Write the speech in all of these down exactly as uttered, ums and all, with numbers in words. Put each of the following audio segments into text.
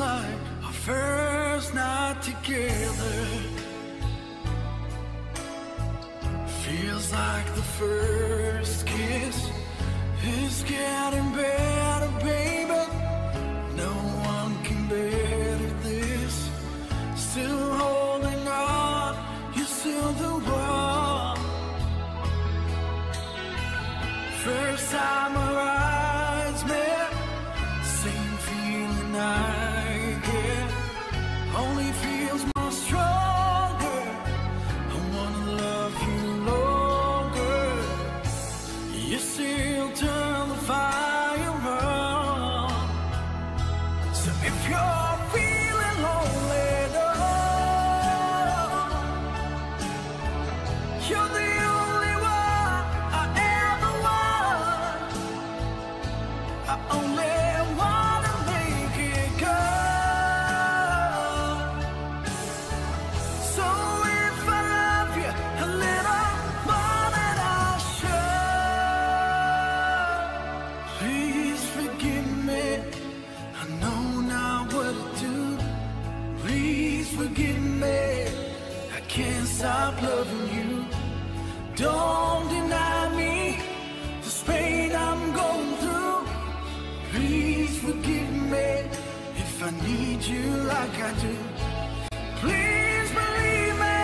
like our first night together. Feels like the first kiss is getting better, baby. No one can better this. Still holding on, you're still the one. First time our eyes met, same feeling I get. Only feels more stronger. I wanna love you longer. You still turn the fire on. So if you're feeling lonely, no, you're the only one I ever want. I only wanna make it go. So if I love you a little more than I should, please forgive me. I know not what to do. Please forgive me. I can't stop loving you. Don't deny me this pain I'm going through. Please forgive me if I need you like I do. Please believe me,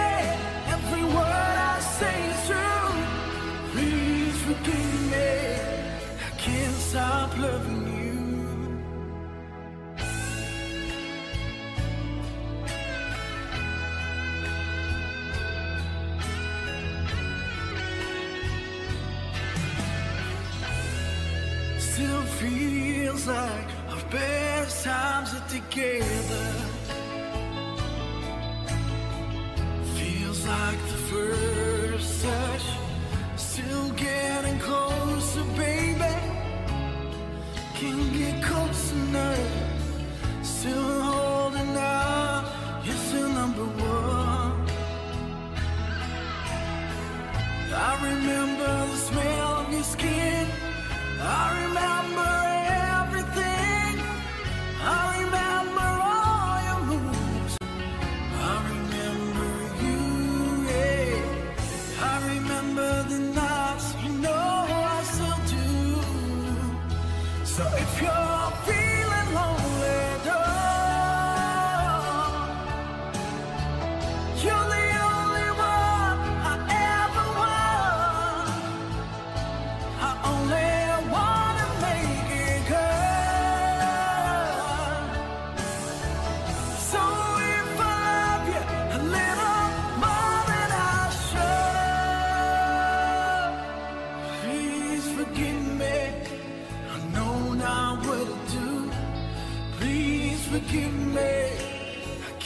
every word I say is true. Please forgive me, I can't stop loving you. Still feels like our best times are together. Feels like the first touch, still getting closer, baby. Can't get close enough. Still holding out, you're still number one. I remember the smell of your skin. I remember everything. I remember all your moves. I remember you, yeah. I remember the nights, you know I still do. So if you're feeling lonely, no, you're the only one I ever want. I only forgive me, I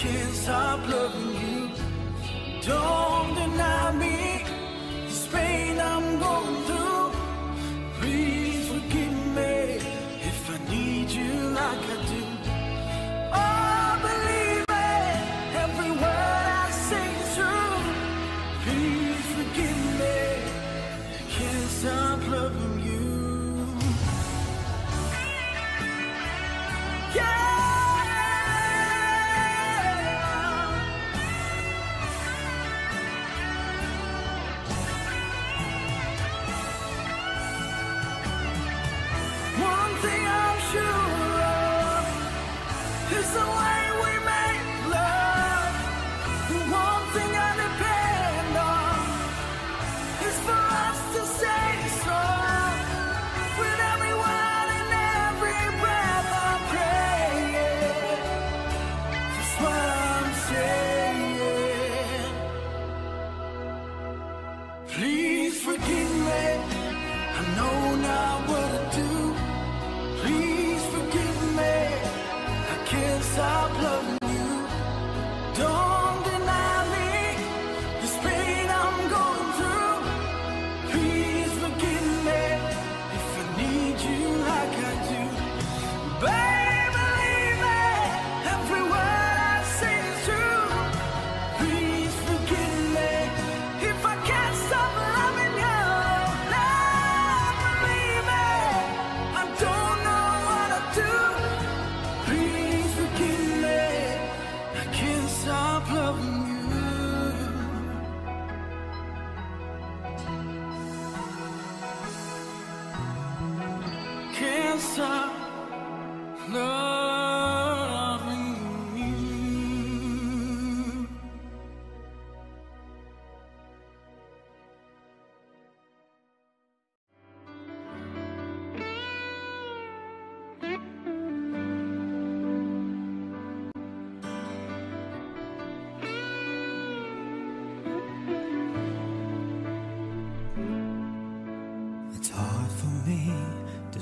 can't stop loving you.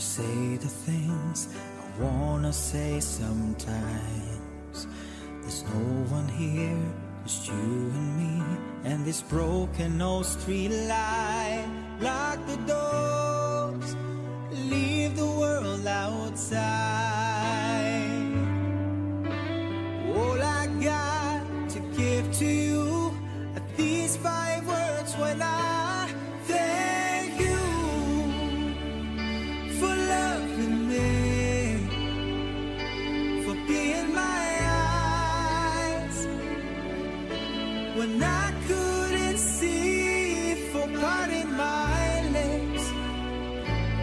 Say the things I wanna say sometimes. There's no one here, just you and me, and this broken old street light. Lock the doors, leave the world outside. All I got to give to you are these five words when I When I couldn't see for parting my lips,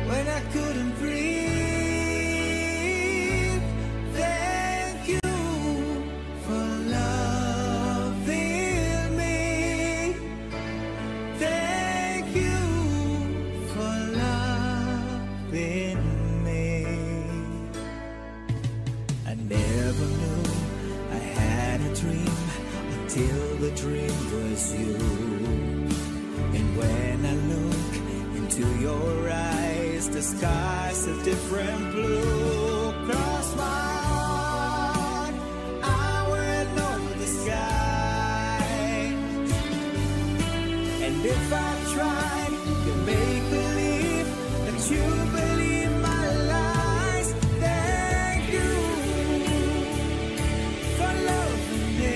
when I couldn't breathe, thank you for loving me. Thank you for loving me. I never knew I had a dream till the dream was you. And when I look into your eyes, the sky's a different blue. Cross my heart, I will know the sky. And if I tried to make believe that you believe my lies, thank you for loving me.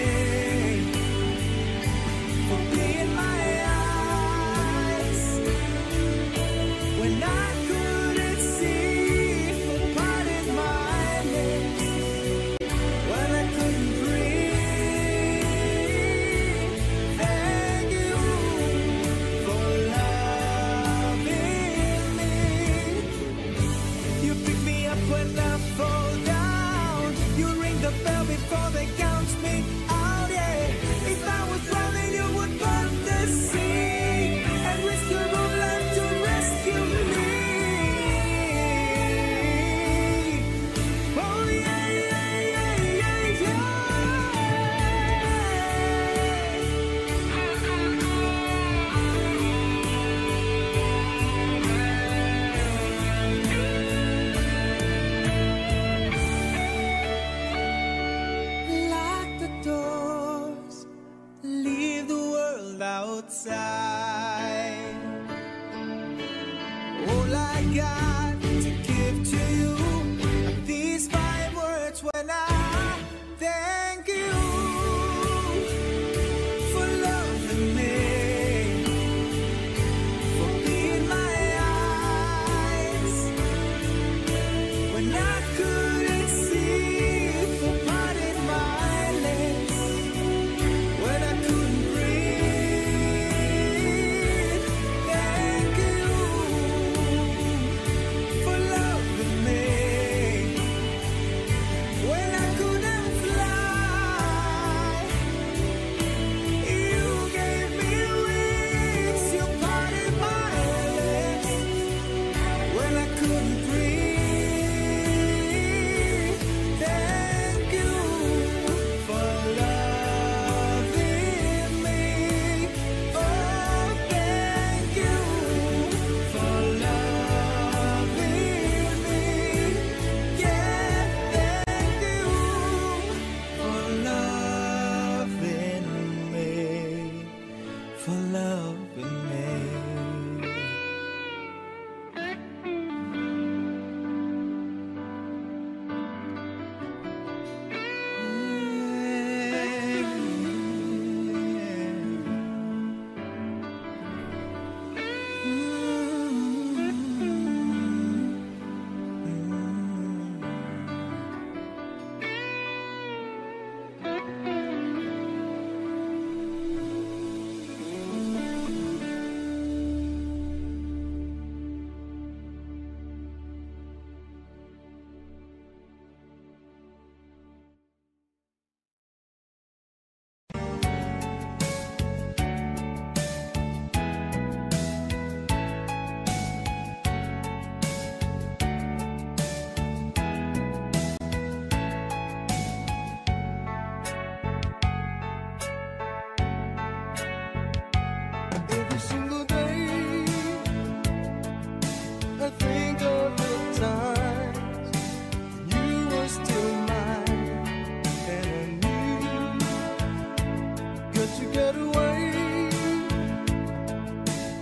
get away,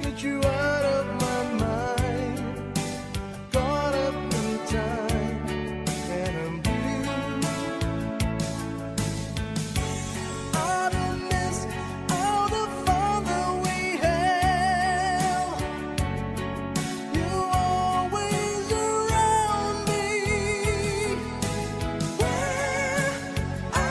get you out of my mind, caught up in time, and I'm blue. I don't miss all the fun that we had, you're always around me. Where are you now?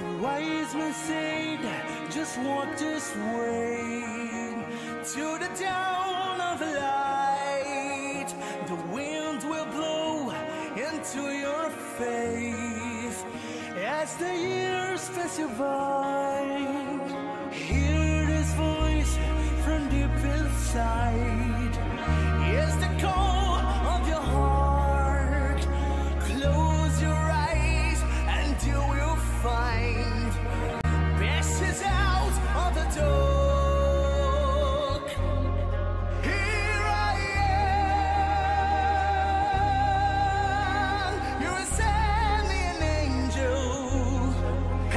The wise men say that just walk this way to the dawn of light. The wind will blow into your face as the years pass you by. Hear this voice from deep inside. It's the call of your heart. Close your eyes and you will find. Passes out of the dark. Here I am. You're a sending angel.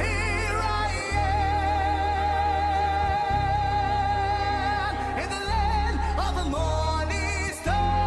Here I am in the land of the morning star.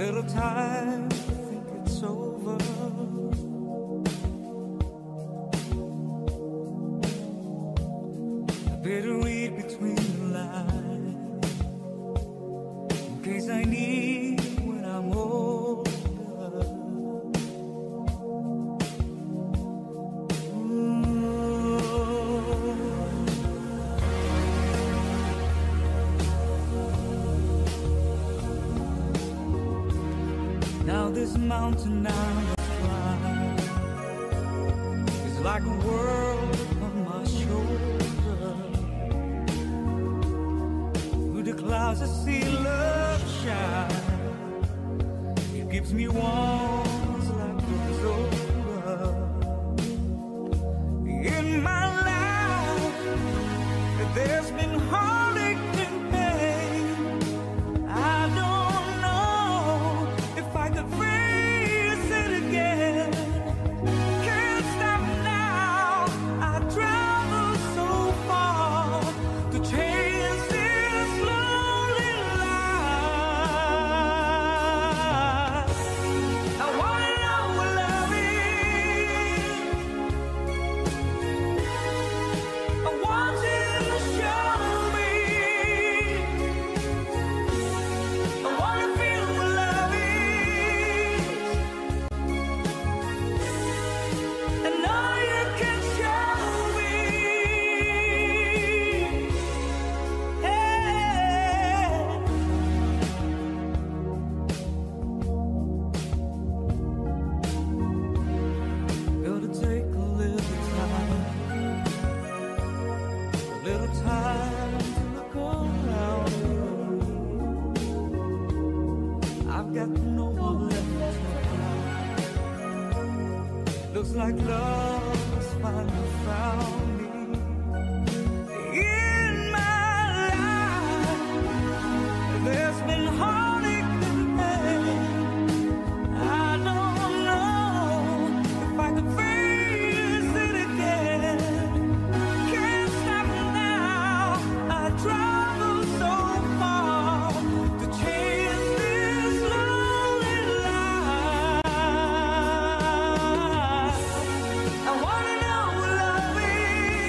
little time, I think it's over. I better read between the lines, in case I need when I'm older. This mountain I climb is like a world upon my shoulders. Through the clouds I see love shine. It gives me warmth as life goes over. In my life there's been heartache. Looks like love's finally found me. In my life, there's been heartache and pain. I don't know if I could face it again. Can't stop now. I travel so far to change this lonely life. I wanna know what love is.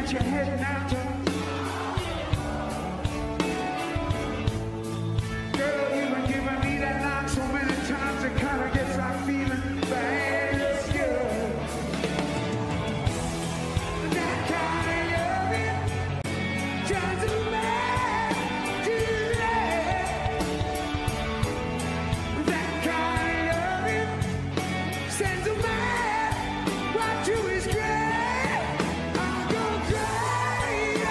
as you're heading out. Girl, you've been giving me that knock so many times, it kind of gets like feeling bad. What you is great, I'll go cry.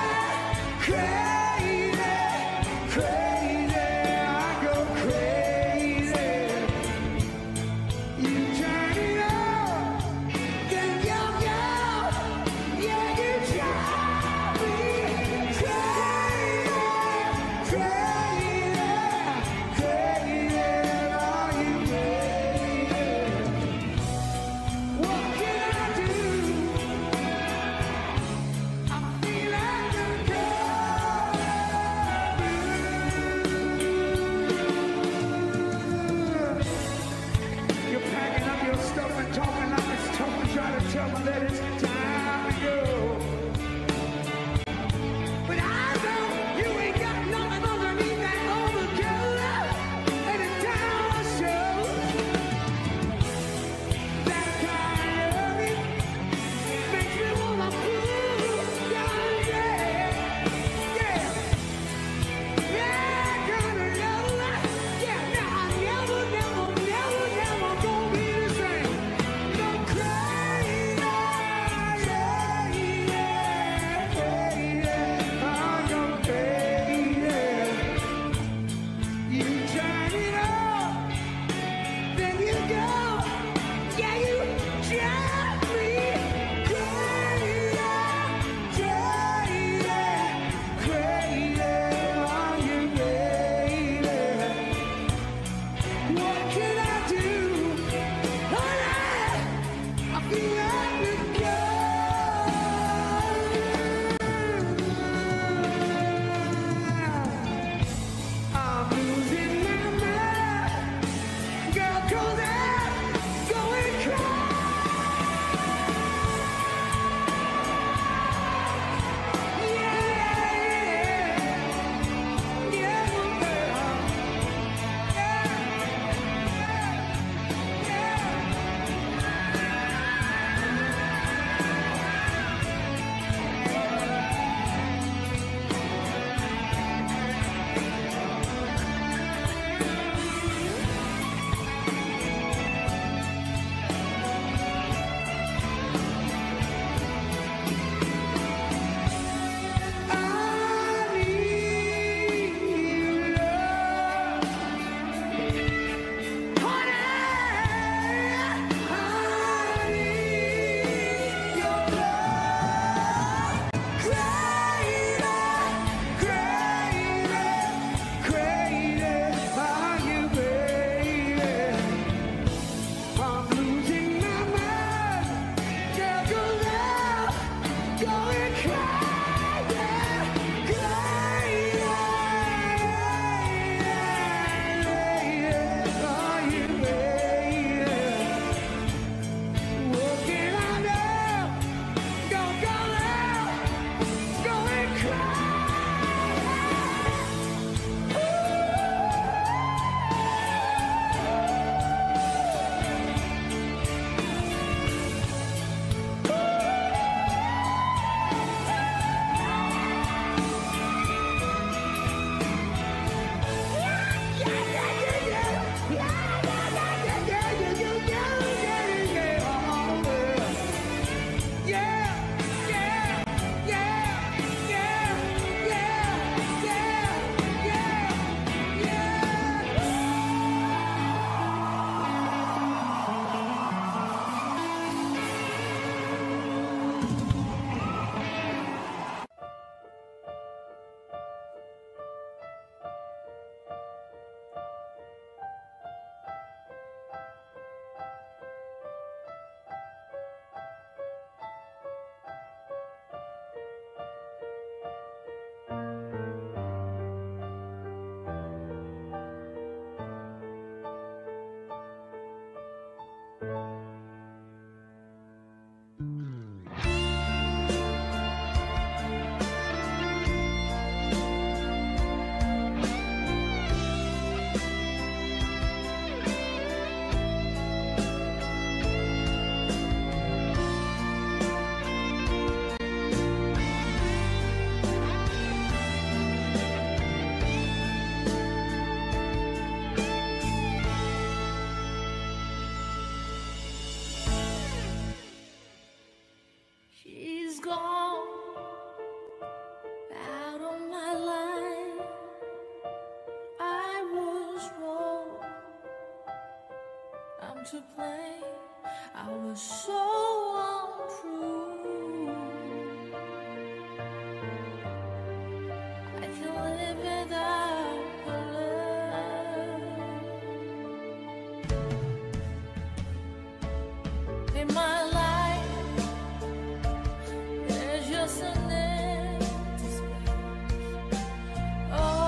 to blame. I was so untrue. I can't live without your love. In my life, there's just an empty space. Oh.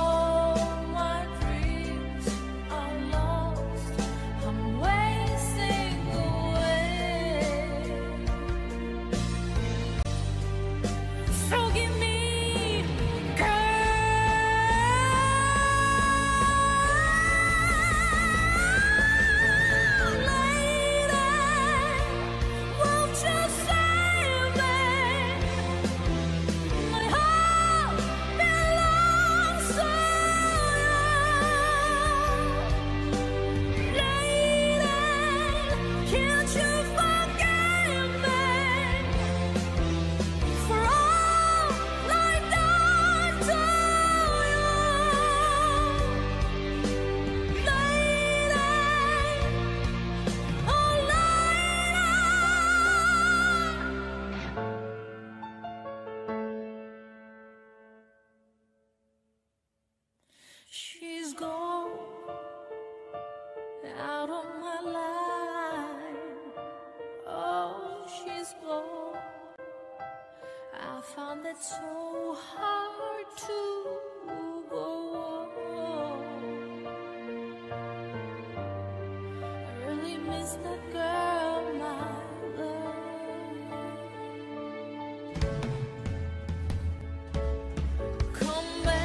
She's gone out of my life. Oh, she's gone. I found it so hard to go on. I really miss that girl, my love. Come back.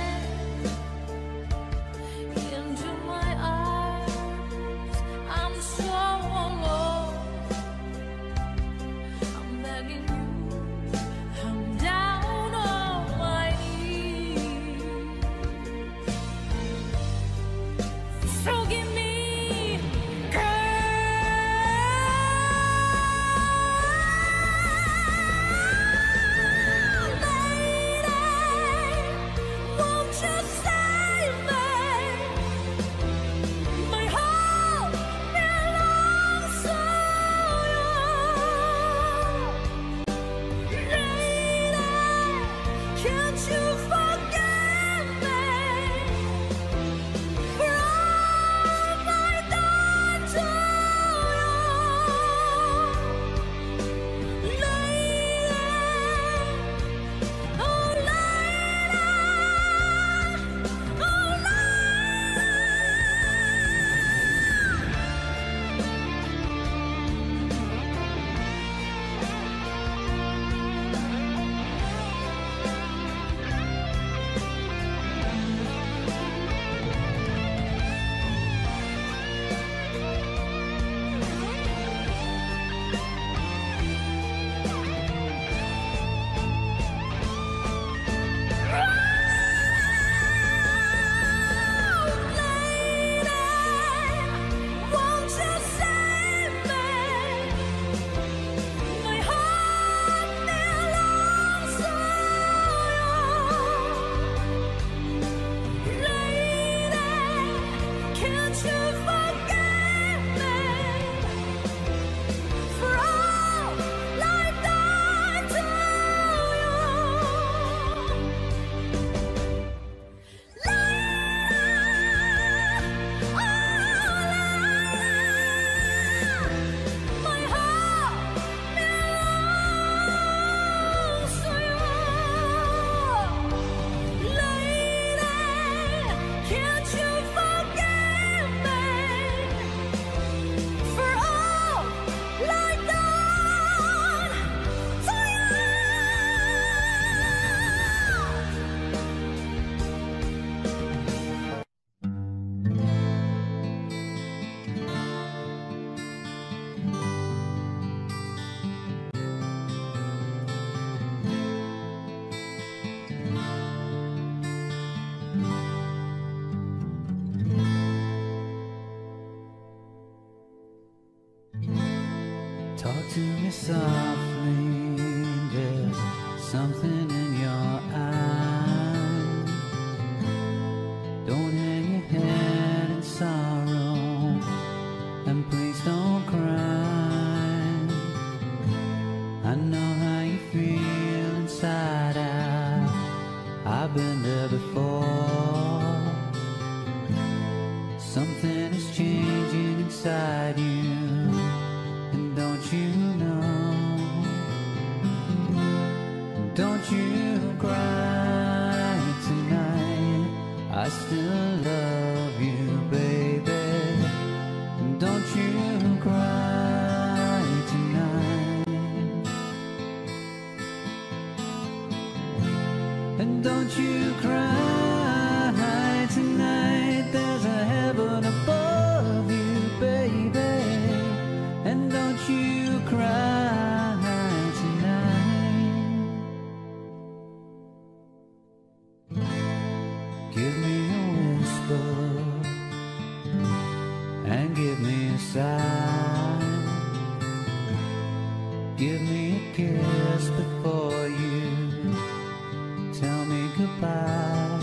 Talk to me softly, there's something in your eyes. Don't hang your head in sorrow, and please don't cry. been there before. Something is changing inside you, and don't you know? Don't you cry tonight, I still love you, baby. Don't you cry tonight, and don't you cry tonight, there's a heaven above you, baby. And don't you cry tonight. Give me a whisper and give me a sigh. Give me a kiss before you tell me goodbye.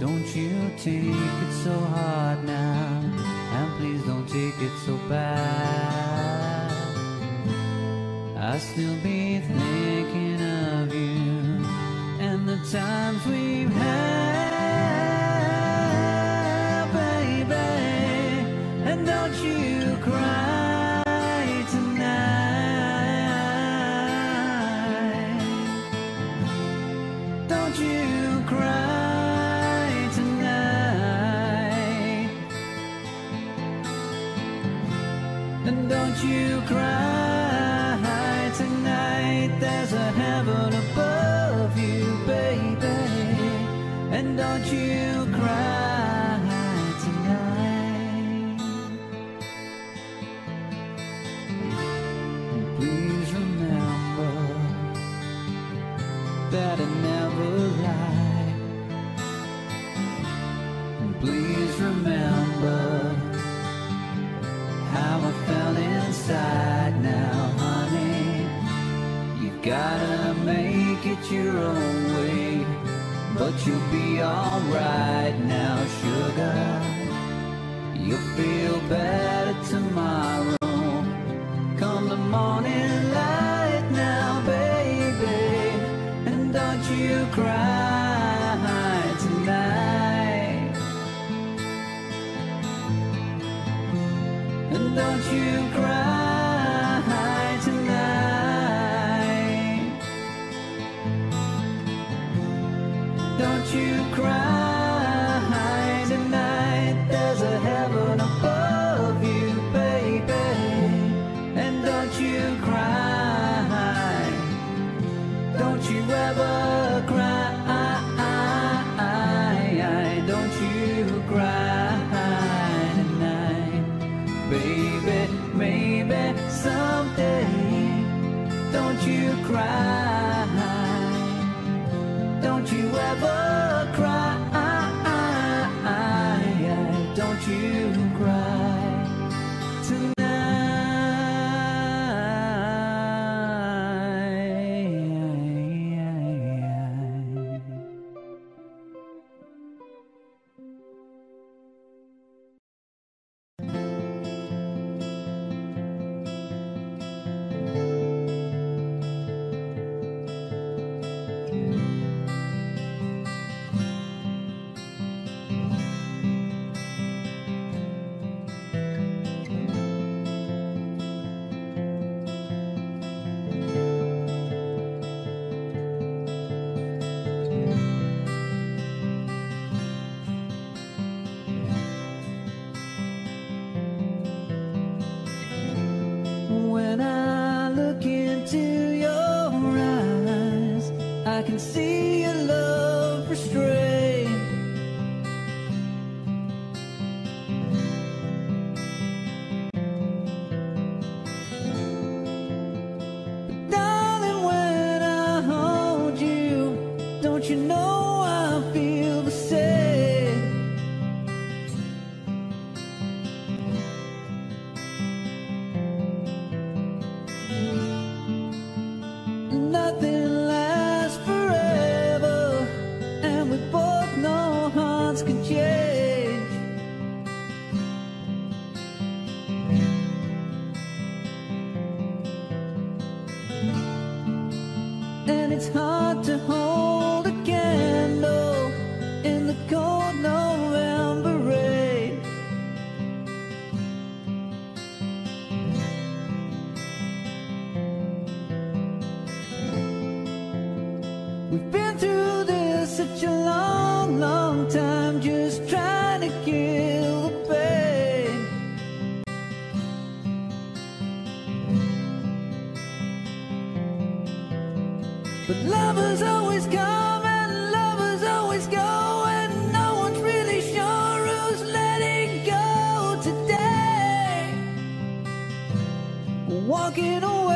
Don't you take it so hard now, and please don't take it so bad. I'll still be thinking of you and the times we've had. And don't you cry tonight. Don't you cry tonight. And don't you cry tonight, there's a heaven above you, baby. And don't you cry. That I never lied. Please remember how I felt inside. Now, honey, you gotta make it your own way, but you'll be alright now, sugar. You'll feel better tomorrow. Come the morning light now, baby. Don't you cry tonight. And don't you cry tonight. Don't you cry tonight, there's a heaven above you, baby. And don't you cry. Don't you ever cry, don't you cry tonight, baby, maybe someday. Don't you cry, don't you ever cry, don't you cry tonight. And it's hard to hold We've been through this such a long, long time, just trying to kill the pain. But lovers always come and lovers always go, and no one's really sure who's letting go today. We're walking away.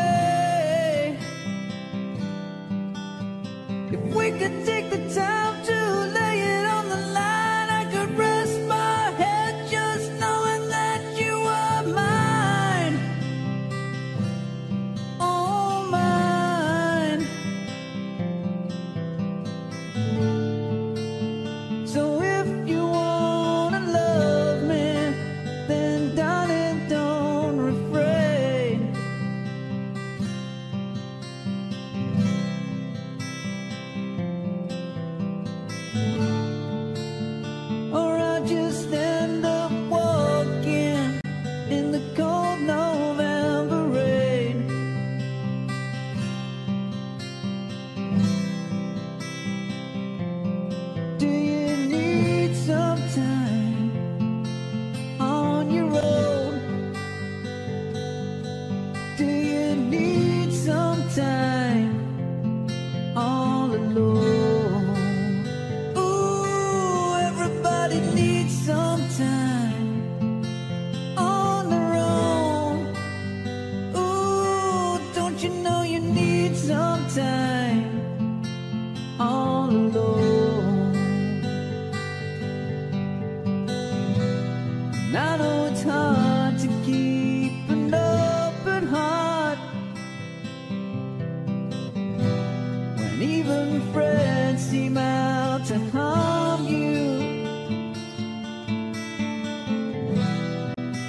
If we could take the time to lay it on the line, I could rest my head just knowing that you are mine. Oh, mine. So if you wanna love me, then darling, don't refrain. Just end up walking in the cold November rain. Do you need some time on your own? Do you need some time all alone? You know you need some time all alone. And I know it's hard to keep an open heart when even friends seem out to harm you.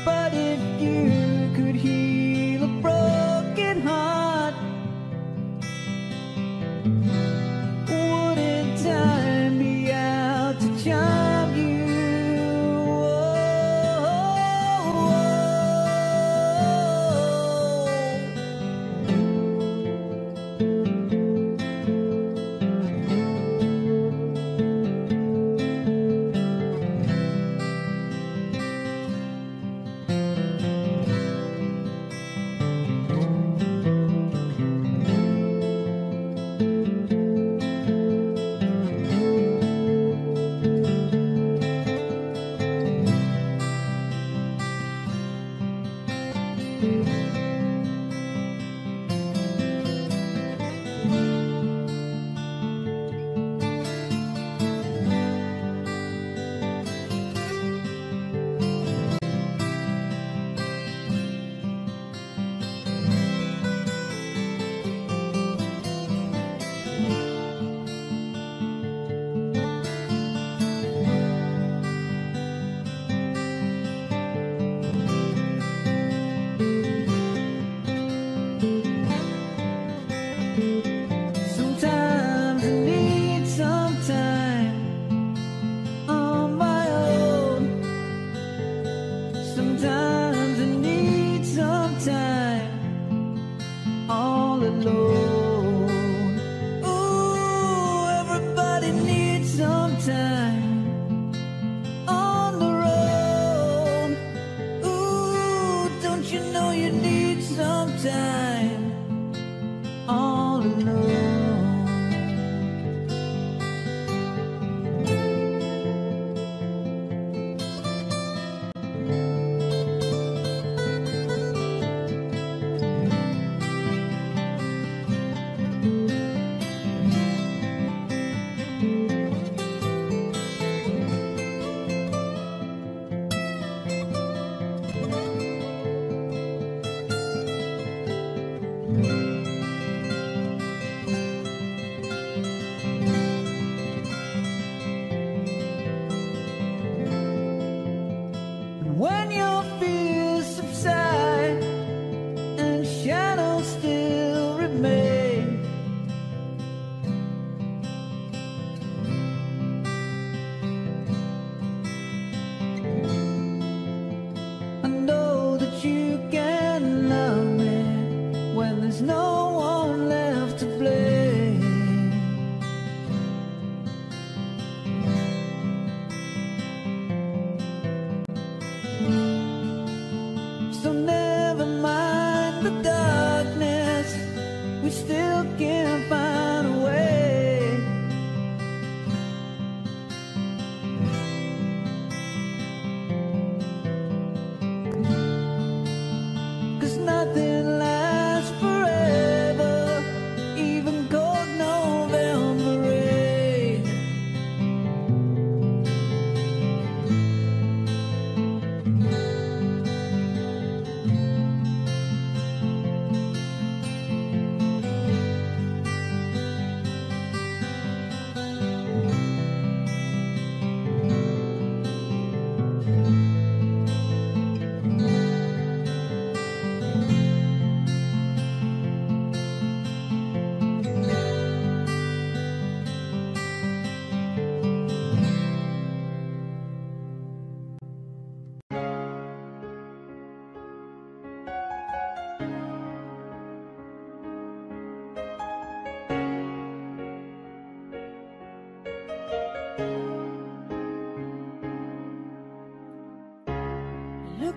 But if you could heal a broken heart, thank you.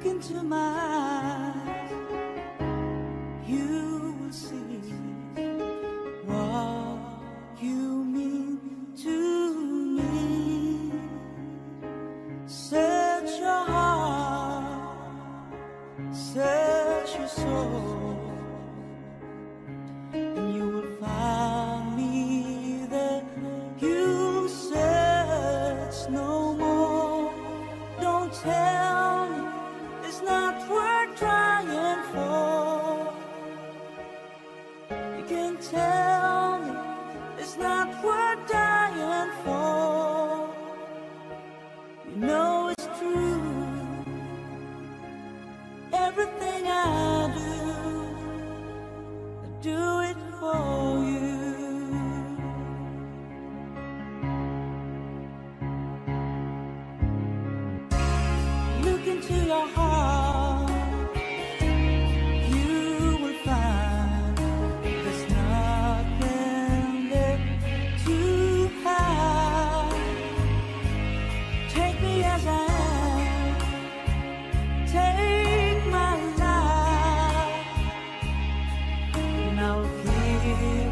look into my eyes, you will see what you mean to me. Search your heart, search your soul, and you will find me there. You search no more. Don't tell me it's not worth trying for. You can tell me it's not worth dying for. You know it's true. Everything I do, I do it for you. Look into your heart, you will find there's nothing there to hide. Take me as I am, take my life, and I'll give it.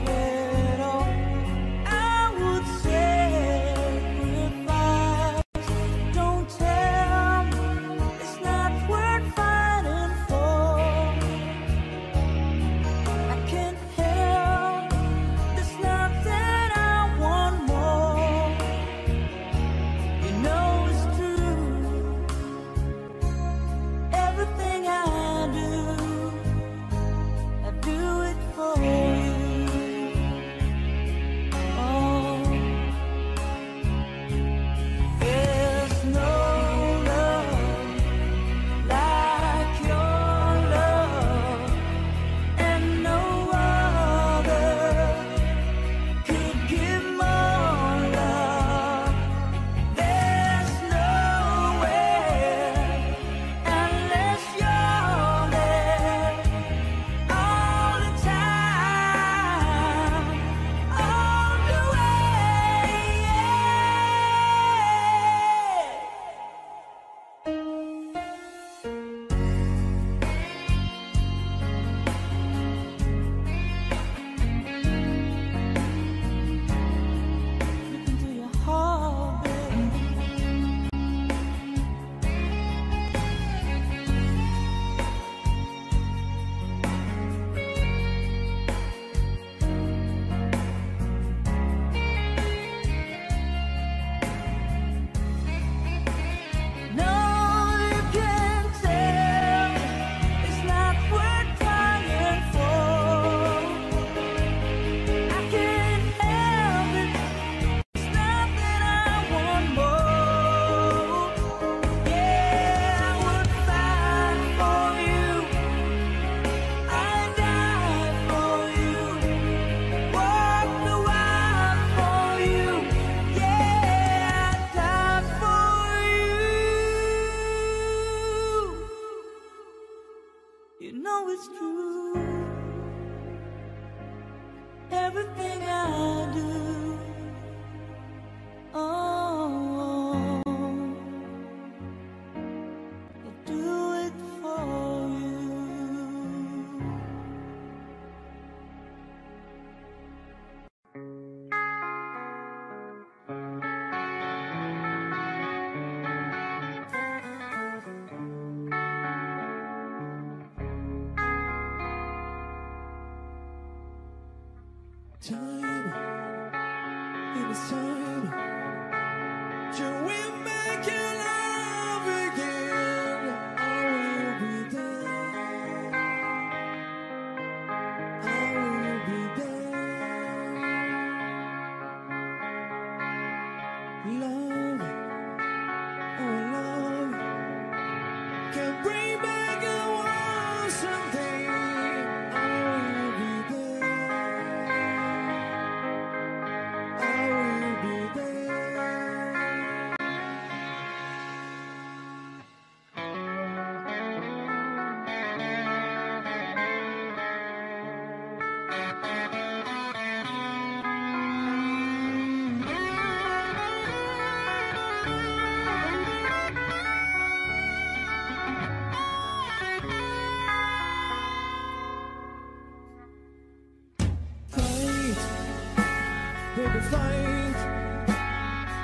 baby, fight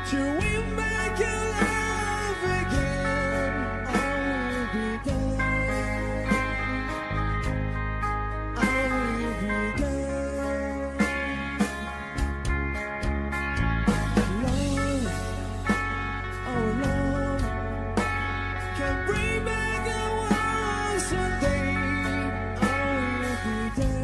till we make it love again. I will be there. I will be there. Love, our love can bring back the world someday. I will be there.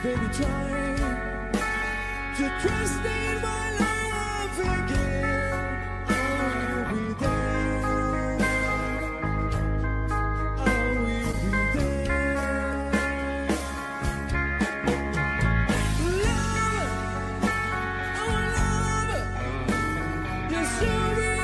Baby, try to trust in my love again. I will be there. I will be there. Love, oh love, you're so real.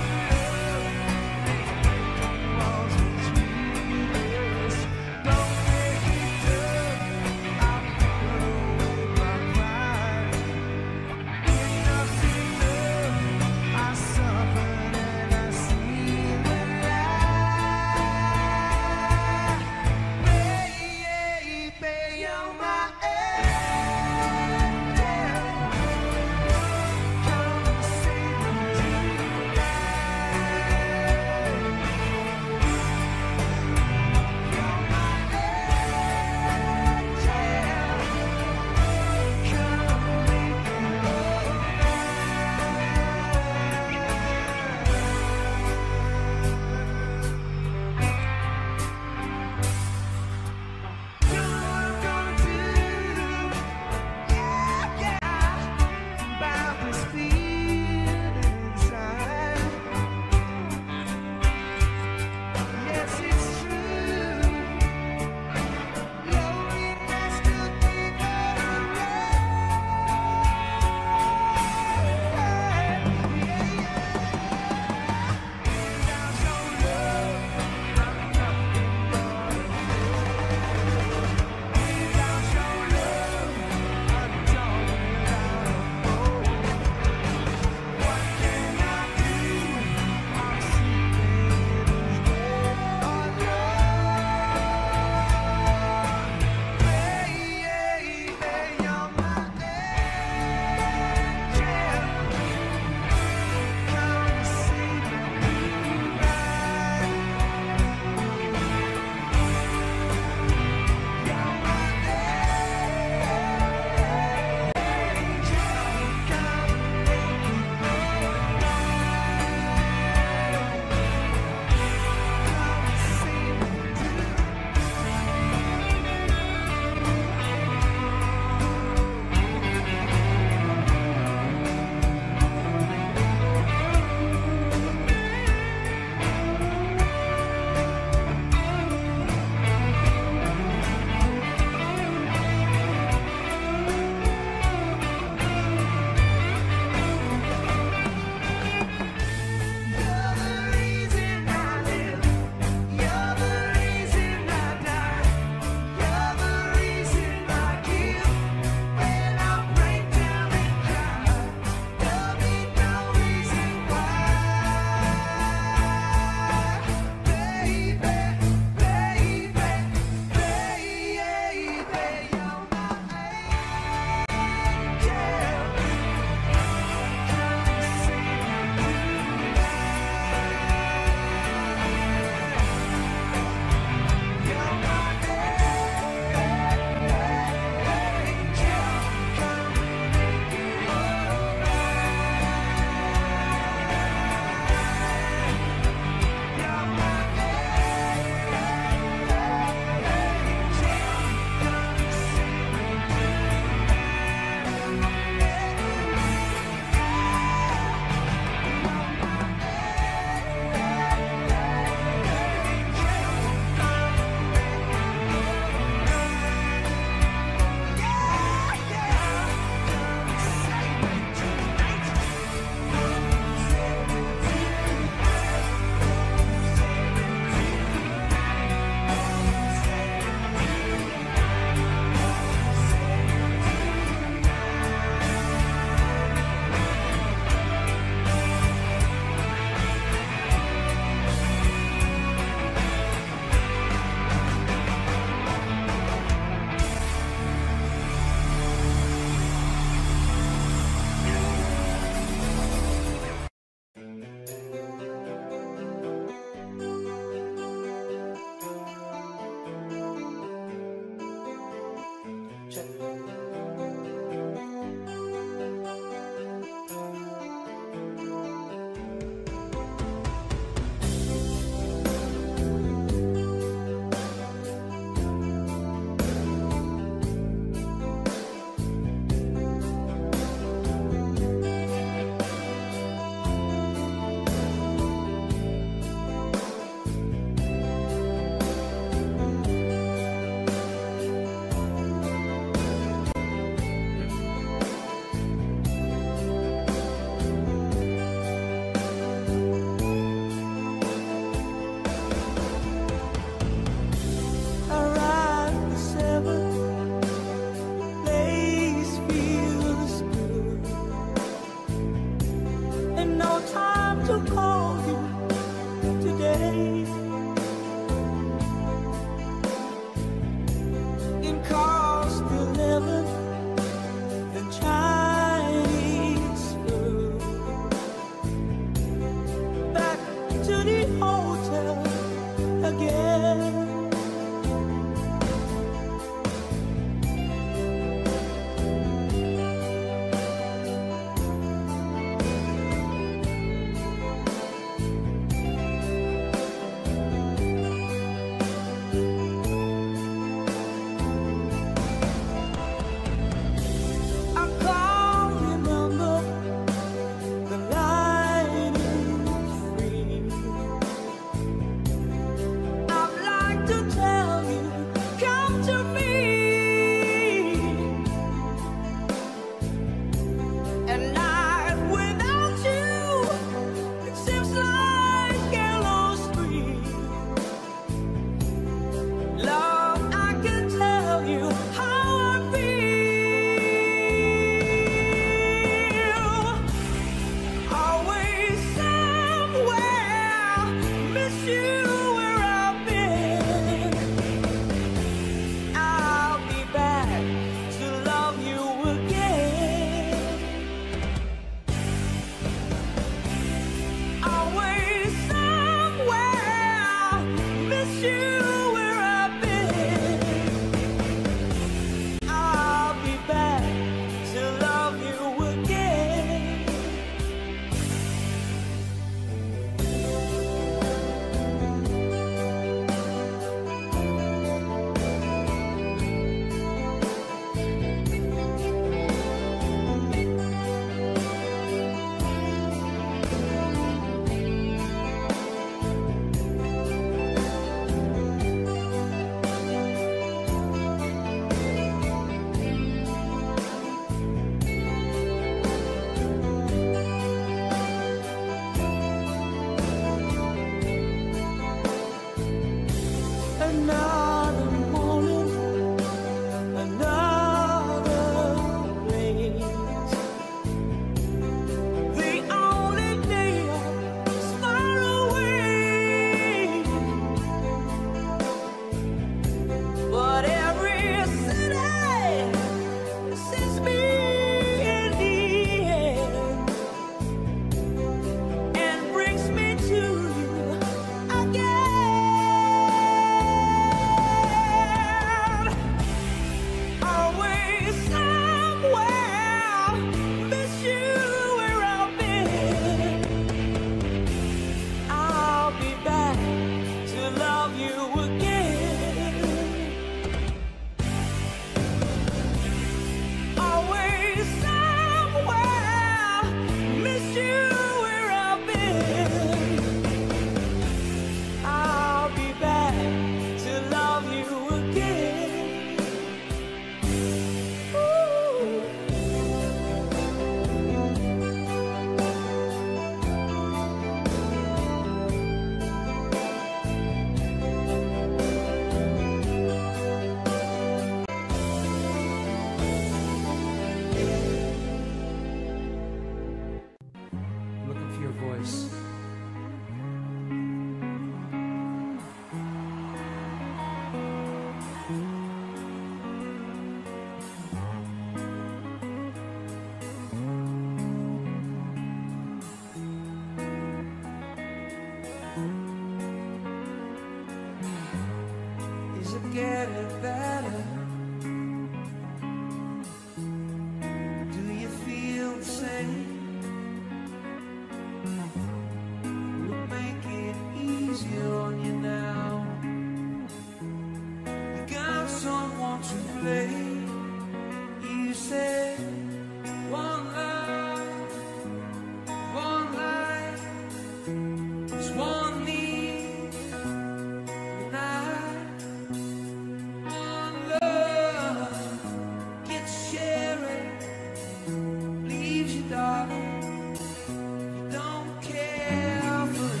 leaves you dark. You don't care for it.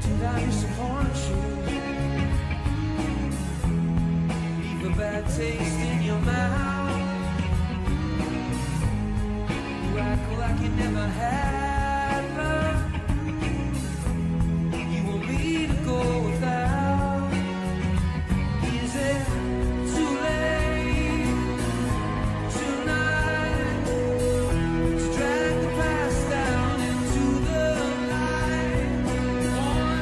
Did I disappoint you? Leave a bad taste in your mouth. Like you never had love, you want me to go without. Is it too late tonight to drag the past down into the light? One,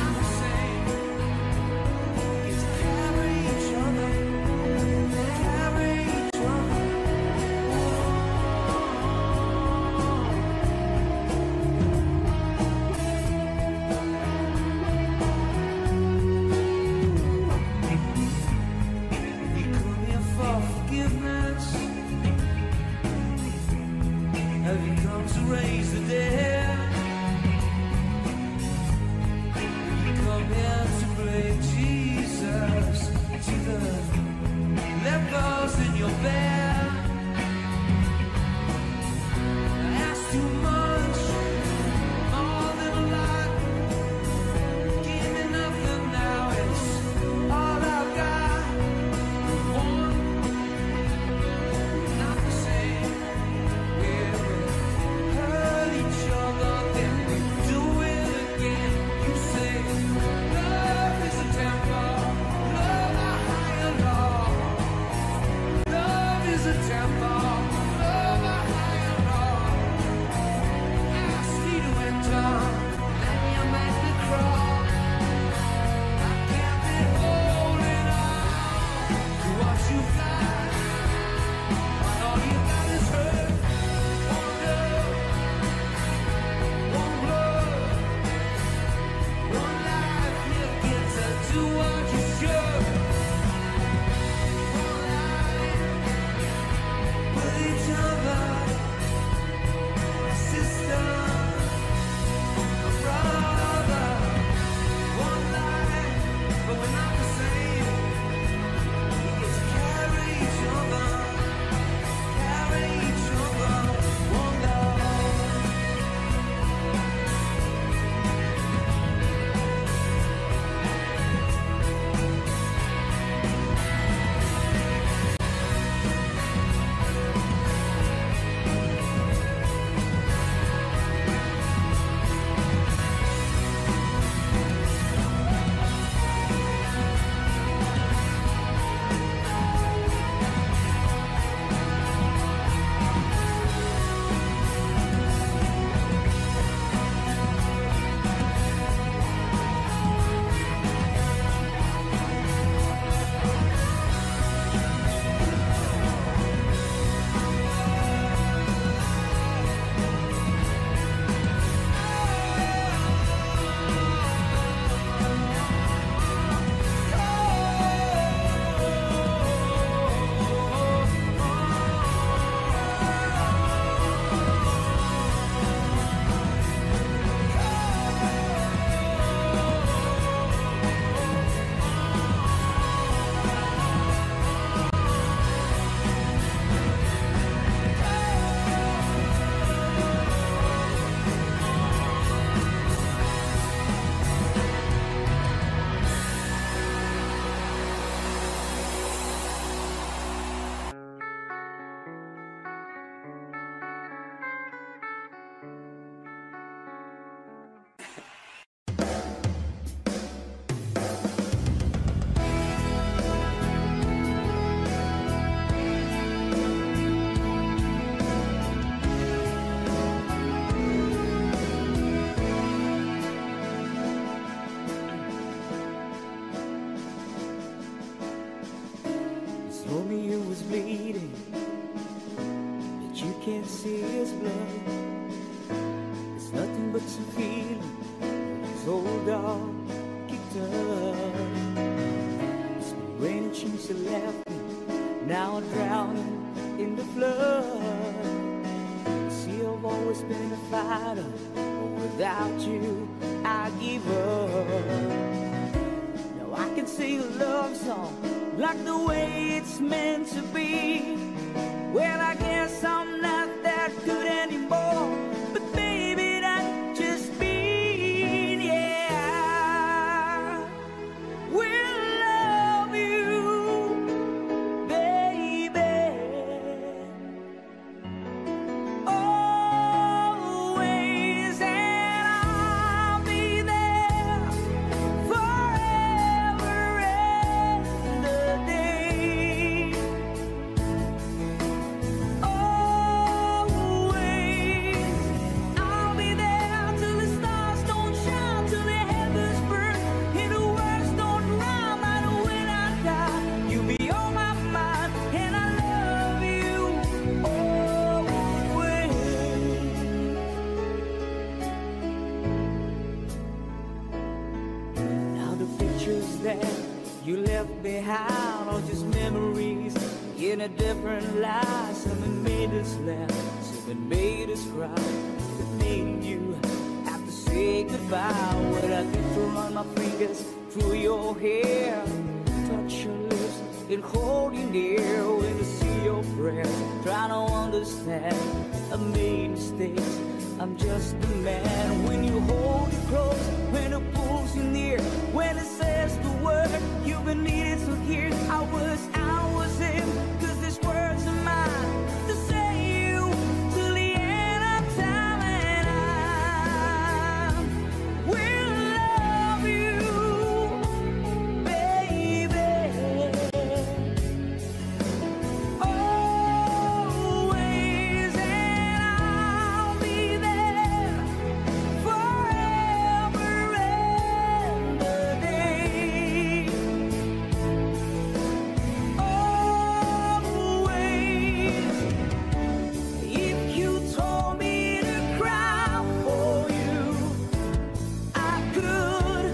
I'm the same. It's carrying fighter. Without you, I give up. Now I can sing a love song like the way it's meant to be. Well, I guess I'm not that good anymore, but baby, that's just me. Yeah, I will love you, baby, always, and I'll be there forever and a day. That you left behind, all just memories in a different life. Something made us laugh, something made us cry, that made you have to say goodbye. What I did to run my fingers through your hair, touch your lips and hold you near. When I see your prayers, trying to understand, I made mistakes, I'm just a man. When you hold it close, when it pulls you near, when it says the word you've been needing to hear. I was, I was in, cause these words are mine to say you till the end of time. And I will love you, baby, always, and I'll be there forever and a day. Always. If you told me to cry for you, I could.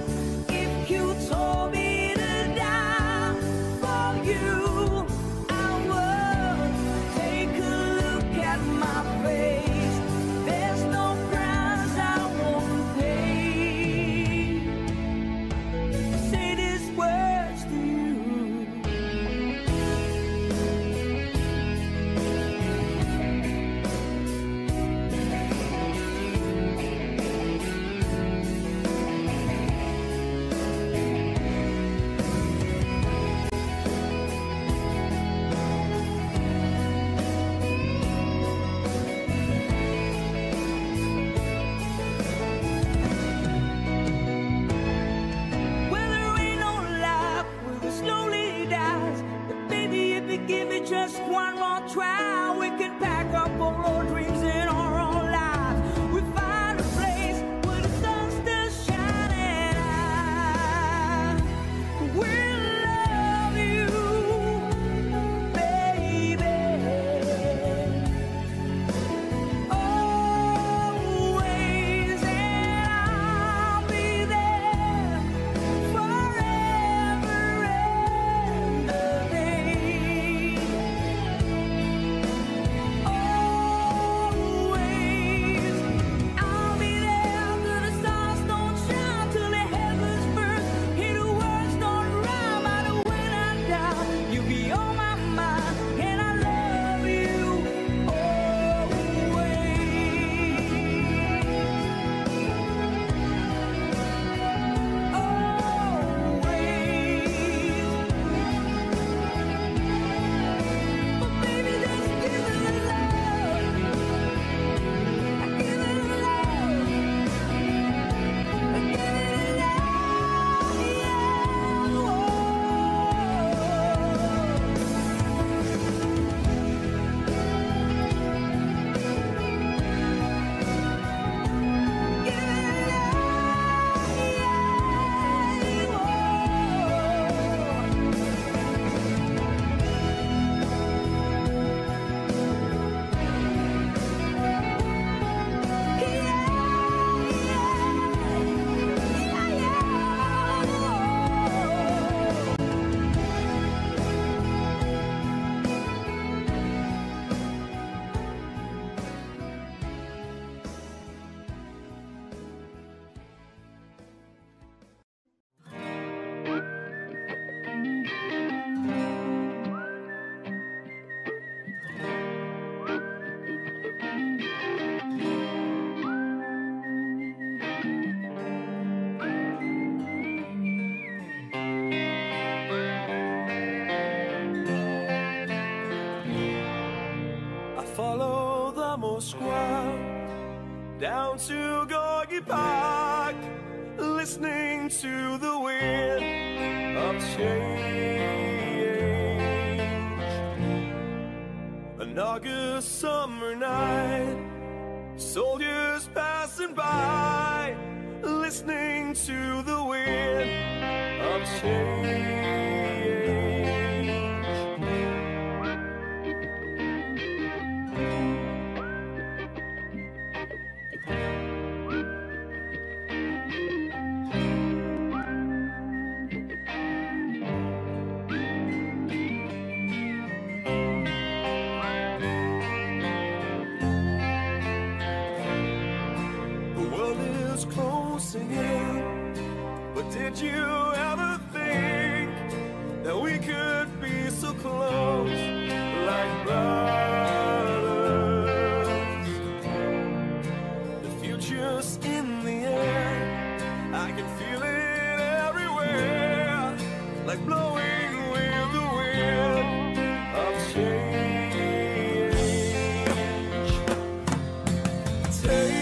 If you told me to die for you, I would. Take a look at my face. There's no price I won't pay. Say these words to you. Well, there ain't no life where we slowly dies, but baby, if you give me just one more try, we can pack up all our dreams and our own lives. We find a place where the sun's still shining. I will love you, baby, always, and I'll be there forever and a day. Always, to Gorgie Park, listening to the wind of change. An August summer night, soldiers passing by, listening to the wind of change. But did you ever think that we could be so close, like brothers? The future's in the air, I can feel it everywhere, like blowing with the wind of change. Take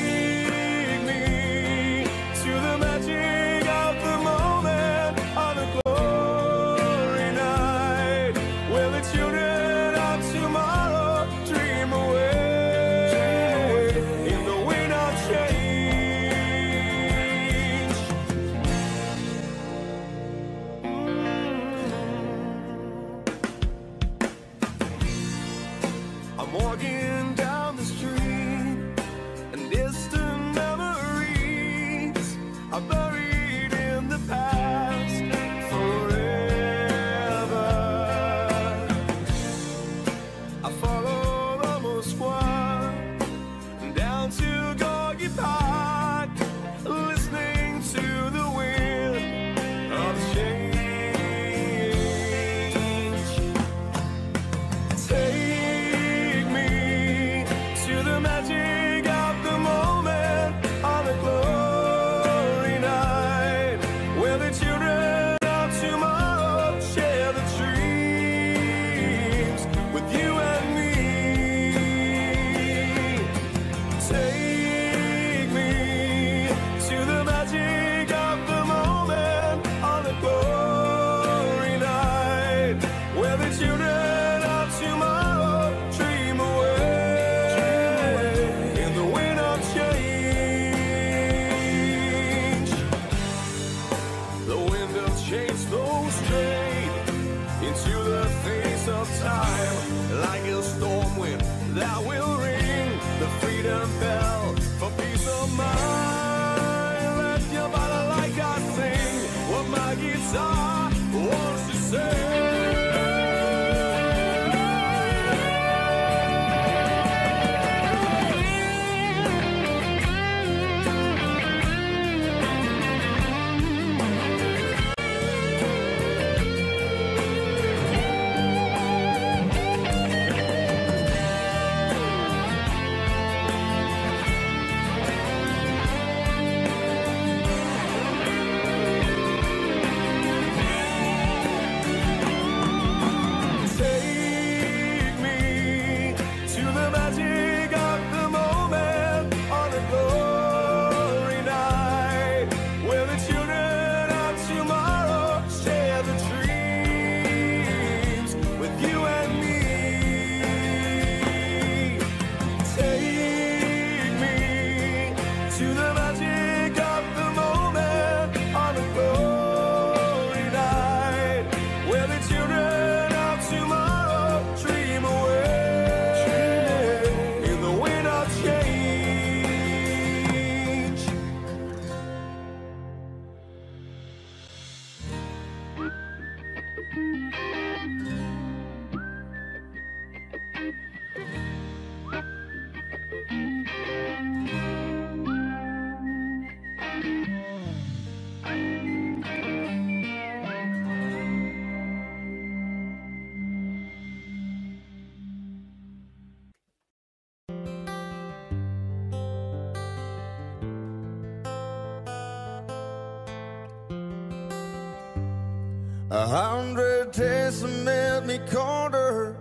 A hundred days made me colder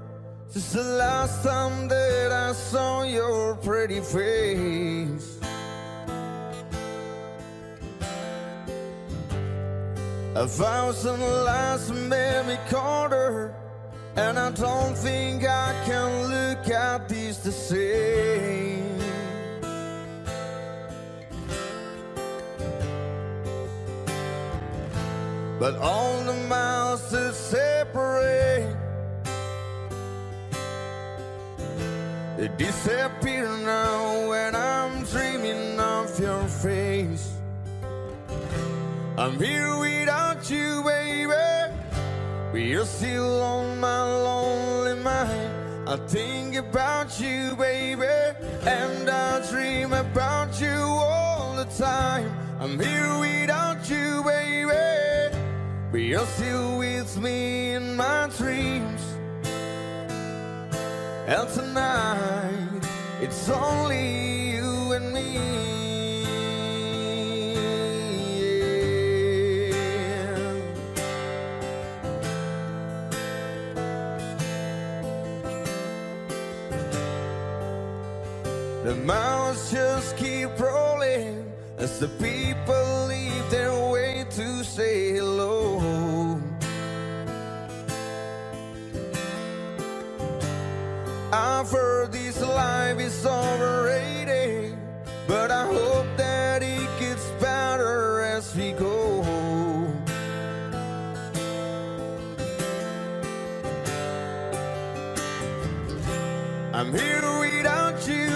since the last time that I saw your pretty face. A thousand lies made me colder, and I don't think I can look at this the same. But all the miles that separate, they disappear now when I'm dreaming of your face. I'm here without you, baby, but you're still on my lonely mind. I think about you, baby, and I dream about you all the time. I'm here without you, baby, but you're still with me in my dreams. And tonight, it's only you and me. The miles just keep rolling as the people leave their way to say hello. I've heard this life is overrated, but I hope that it gets better as we go. I'm here without you,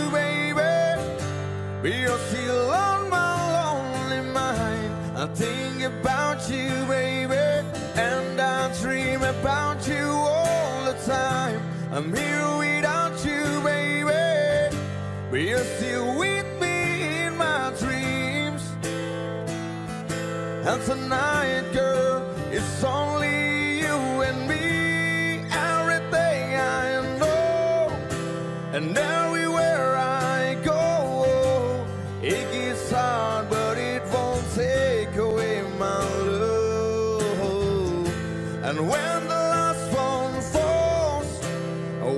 but you're still on my lonely mind. I think about you, baby, and I dream about you all the time. I'm here without you, baby, but you're still with me in my dreams. And tonight, girl, it's only you and me. Everything I know and everywhere I go, it gets hard, but it won't take away my love. And when the last one falls,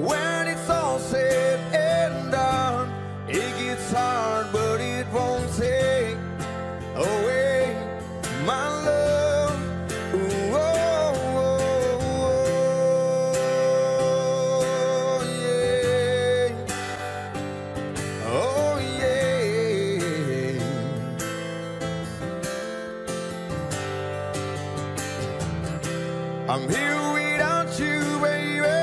when it's all said and done, it gets hard, but it won't take away my love. Ooh, oh, oh, yeah. Oh, yeah. I'm here without you, baby,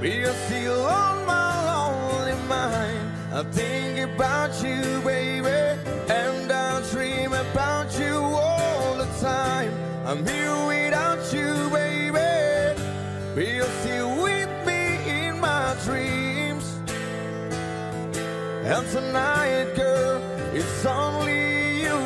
but you're still on my lonely mind. I think about you, baby, and I dream about you all the time. I'm here without you, baby, but you're still with me in my dreams. And tonight, girl, it's only you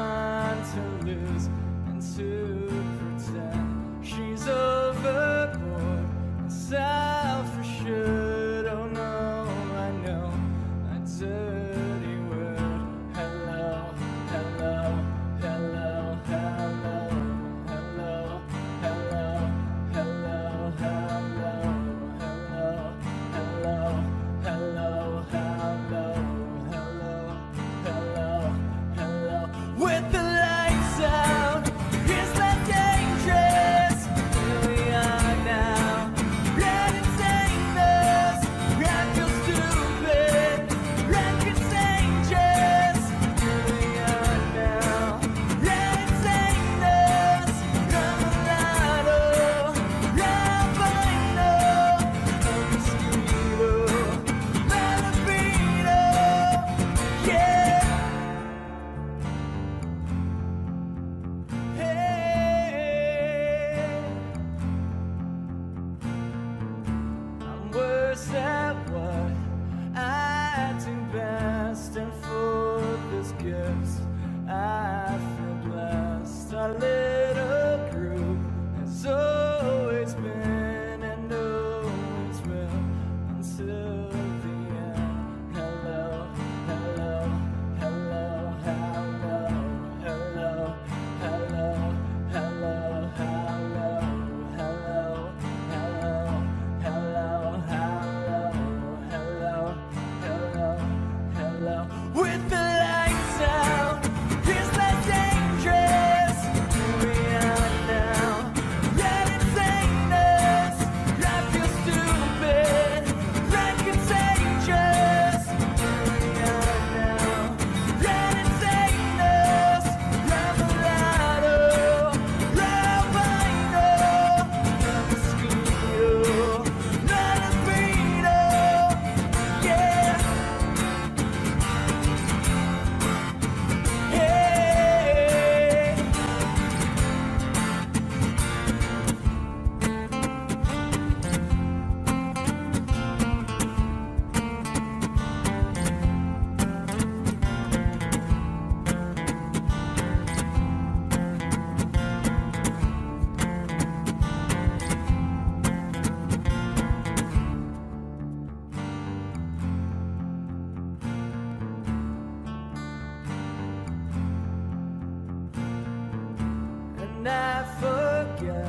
and to lose and to pretend she's over. I forget.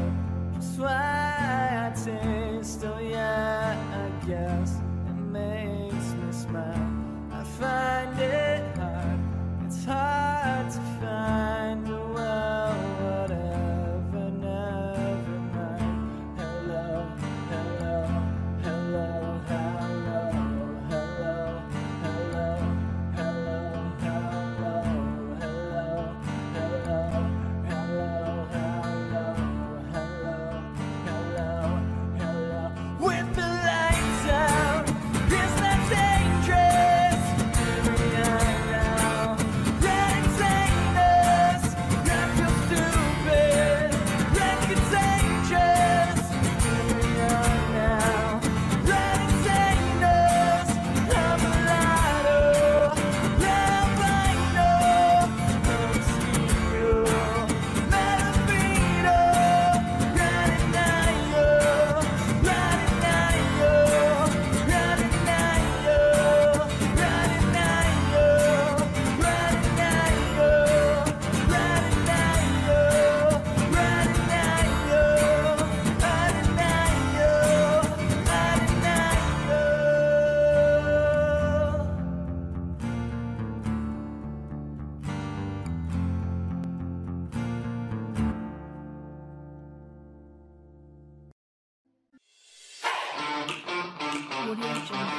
That's why I taste, oh yeah, I guess it makes me smile. I find it hard, it's hard to find a world, whatever, never mind. Hello, hello, hello, hello, hello, hello, hello, hello, hello, hello, hello, hello, hello, hello, hello. With the lights out, it's not dangerous. Every night now, that it's endless. I feel stupid, that it's dangerous. Every night now, that it's endless. I'm a lighter, now I know. I'm zero, not a beater. Not a denial, not a denial, not a denial, not a denial, not a denial, not a denial, not a denial, not a denial, not a denial. What do you have to do?